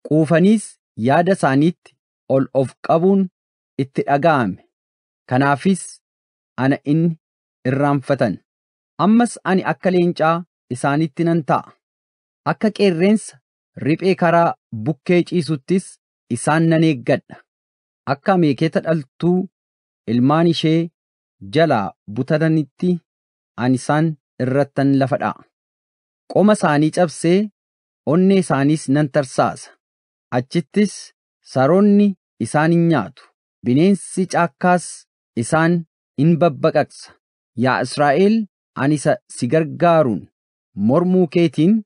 Quufaniis yaada isaaniitti ol of qabuun itti dhaga'ame. Kanaafis ana inni irraanfatan. Ammas ani akka leencaa isaanitti nan ta'a. Akka qeerrensa riphee karaa bukkee ciisuttis isaan nan eeggadha. Akka Ameeketa dhaltuu ilmaan ishee jalaa butatanitti ani isaan irrattan lafa dha'a. Qoma isaanii cabsee onnee isaaniis nan tarsaasa. Achittis saroonni isaan hin nyaatu. Bineensi caakkaas isaan hin babbaqaqsa. Yaa Israa'el ani isa si gargaaruun mormuu keetiin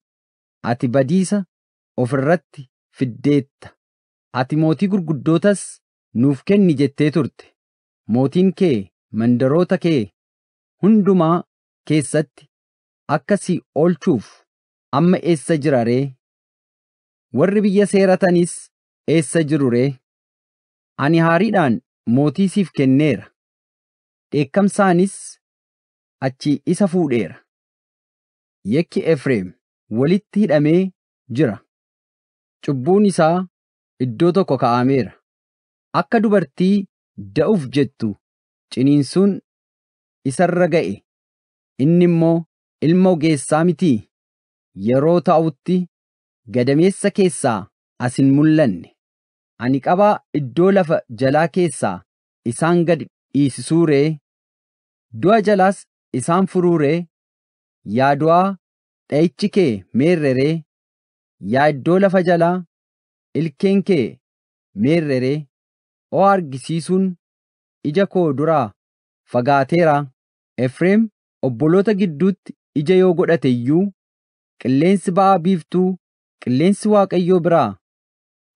ati badiisa ofirratti fiddeetta. Ati mootii gurguddootas nuuf kenni jettee turte. Mootiin kee mandaroota kee hundumaa keessatti akka si oolchuuf amma eessa jira ree? Warri biyya seeratanis eessa jiru ree? Ani haariidhaan mootii siif kenneera. Dheekkamsaanis achi isa fuudheera. Yakki Efreem walitti hidhamee jira. Cubbuun isaa iddoo tokko kaa'ameera. Akka dubartii da'uuf jettu ciniinsuun isarra ga'e. Inni immoo ilma ogeessaa mitii? Yeroo ta'utti gadameessa keessaa as hin mul'anne. Ani qabaa iddoo lafa jalaa keessaa isaan gad dhiisisuu ree? Du'a jalaas isaan furuu ree? Yaa du'aa dha'ichi kee meerre ree? Yaa iddoo lafa jalaa ilkeen kee meerre ree? O argisiisuun ija koo duraa fagaateera. Efreem obboloota gidduutti ija yoo godhate iyyuu qilleensi ba'aa biiftuu qilleensi Waaqayyoo biraa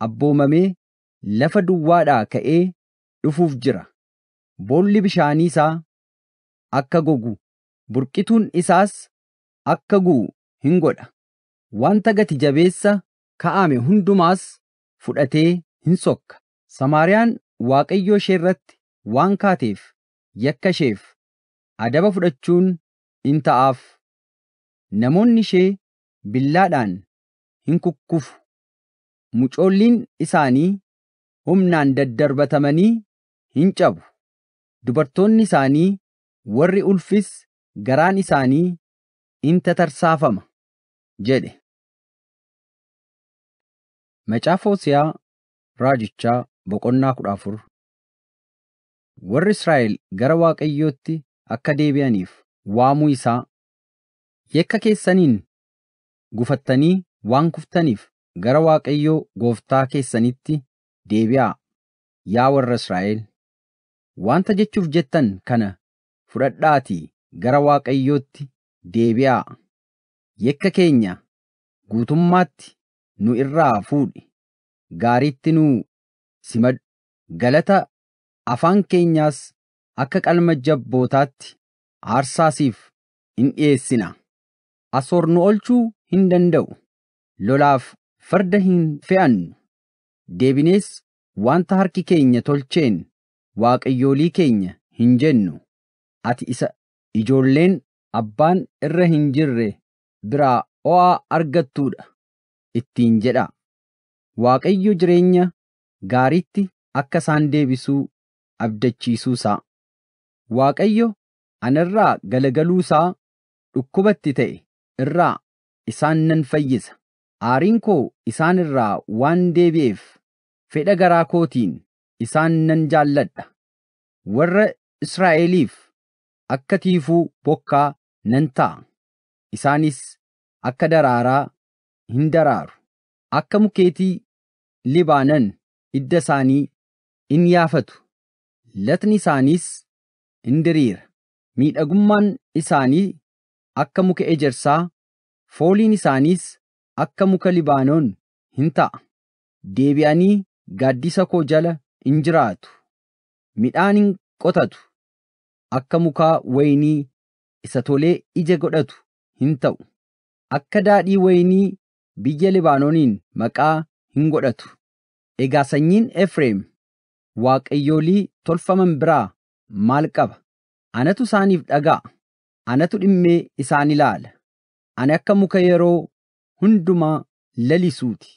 abboomamee lafa duwwaadhaa ka'ee dhufuuf jira. Boolli bishaanii isaa akka gogu, burqituun isaas akka gu'u hin godha. Wanta gati jabeessa kaa'ame hundumaas fudhatee hin sokka. Samaariyaan Waaqayyoo ishee irratti waan kaateef yakka isheef adaba fudhachuun hin ta'aaf. Namoonni ishee billaadhaan hin kukkufu. Mucoolliin isaanii humnaan daddarbatamanii hin cabu. Dubartoonni isaanii warri ulfis garaan isaanii hin tatarsaafama jedhe. Macaafa Hoose'aa raajichaa boqonnaa kudha afur. Warri Israa'el gara Waaqayyootti akka deebi'aniif waamuu isaa. Yakka keessaniin gufattanii waan kuftaniif gara Waaqayyoo gooftaa keessanitti deebi'aa. Yaa warra Israa'el, wanta jechuuf jettan kana fudhadhaatii gara Waaqayyootti deebi'aa. Yakka keenya guutummaatti nu irraa fuudhi. Gaariitti nu simadhu. Galata afaan keenyaas akka qalma jabbootaatti aarsaasiif hin dhiyeessina. Asoor nu olchuu hin danda'u. Lolaaf farda hin fe'annu. Deebinees wanta harki keenya tolcheen waaqayyoolii keenya hin jennu. ati isa ijoolleen abbaan irra hin jirre biraa o'a argattuudha ittiin jedha. Waaqayyo jireenya gaariitti akka isaan deebisuu abdachiisuu isaa. Waaqayyo anarraa galagaluu isaa dhukkubatti ta'e irraa isaan nan fayyisa. Aariin koo isaan irraa waan deebi'eef fedha garaa kootiin isaan nan jaalladha. Warra Israa'eliif akka tiifuu bokkaa nan ta'a. Isaanis akka daraaraa hin daraaru. Akka mukeetii Libaanan idda isaanii in yaafatu. Latni isaaniis in diriira. Miidhagummaan isaanii akka muka ejersaa, fooliin isaaniis akka muka Libaanoon hin ta'a. Deebi'anii gaaddisa koo jala in jiraatu. Midhaan hin qotatu. Akka mukaa waynii isa tolee ija godhatu hin ta'u. Akka daadhii waynii biyya Libaanooniin maqaa hin godhatu. Egaa sanyiin Efreem waaqayyoolii tolfaman biraa maal qaba? Anatu isaaniif dhaga'a. Anatu dhimmee isaan ilaala. Ani akka muka yeroo hundumaa lalisuuti.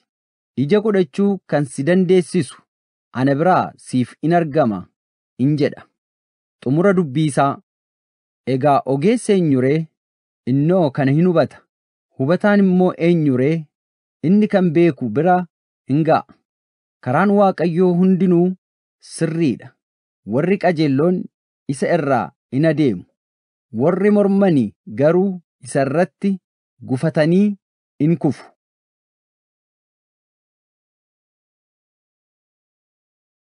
Ija godhachuu kan si dandeessisu ana biraa siif in argama in jedha. Xumura dubbii isaa. Egaa ogeessi eenyuree? Innoo kana hin hubata. Hubataan immoo eenyuree? Inni kan beeku bira hin ga'a. Karaan Waaqayyoo hundinuu sirriidha. Warri qajeelloon isa irraa in adeemu. Warri mormanii garuu isa irratti gufatanii in kufu.